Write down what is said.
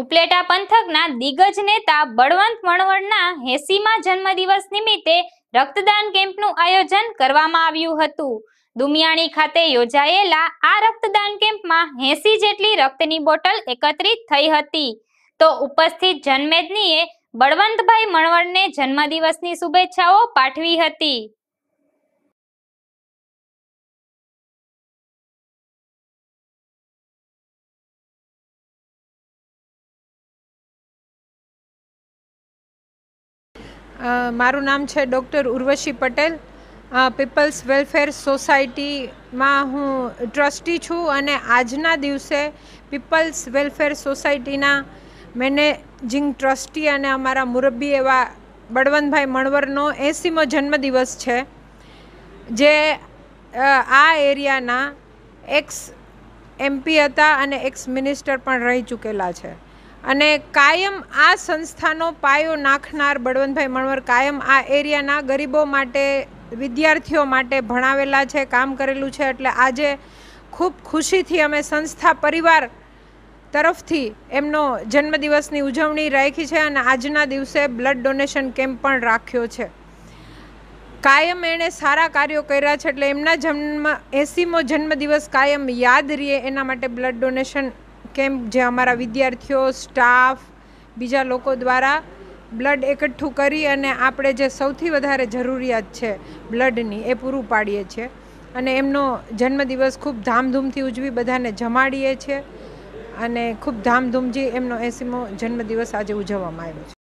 ઉપલેટા પંથકના દિગ્ગજ નેતા બળવંત મણવળના 80મા જન્મદિવસ નિમિત્તે રક્તદાન કેમ્પનું આયોજન કરવામાં આવ્યું હતું। દુમિયાણી ખાતે યોજાયેલા આ રક્તદાન કેમ્પમાં 80 જેટલી રક્તની બોટલ એકત્રિત થઈ હતી, તો ઉપસ્થિત જનમેદનીએ બળવંતભાઈ મણવળને જન્મદિવસની શુભેચ્છાઓ પાઠવી હતી। मारू नाम है doctor Urvashi Patel. Peoples welfare society में हूँ ट्रस्टी छूँ और आजना दिवसे peoples welfare society managing trustee और अमरा मुरब्बी एवं बळवंत भाई मणवळनो 80मो जन्मदिवस है, जे आ एरिया एक्स एमपी था और एक्स मिनिस्टर पण रही चूकेला है। अने कायम आ संस्थानो पायो नाखनार बळवंत भाई मणवर कायम आ एरियाना गरीबों माटे विद्यार्थीओ माटे भणावेला छे, काम करेलू छे। एटले आजे खूब खुशी थी अमे संस्था परिवार तरफथी एमनो जन्मदिवसनी उजवणी राखी छे अने आजना दिवसे ब्लड डोनेशन केम्प पण राख्यो छे। कायम एणे सारा कार्यो कर्या छे एटले एमना जन्म 80मो जन्मदिवस कायम याद रहे एना माटे ब्लड डोनेशन केम्प जे अमरा विद्यार्थीओ स्टाफ बीजा लोको द्वारा ब्लड एकठू करी अने आपणे जे सौथी वधारे जरूरियात छे ब्लडनी ए पूरू पाड़ीए छे अने एमनो जन्मदिवस खूब धामधूमथी उजवी बधाने जमाड़ीए छे अने खूब धामधूमथी एमनो 80मो जन्मदिवस आज उजववामां आव्यो छे।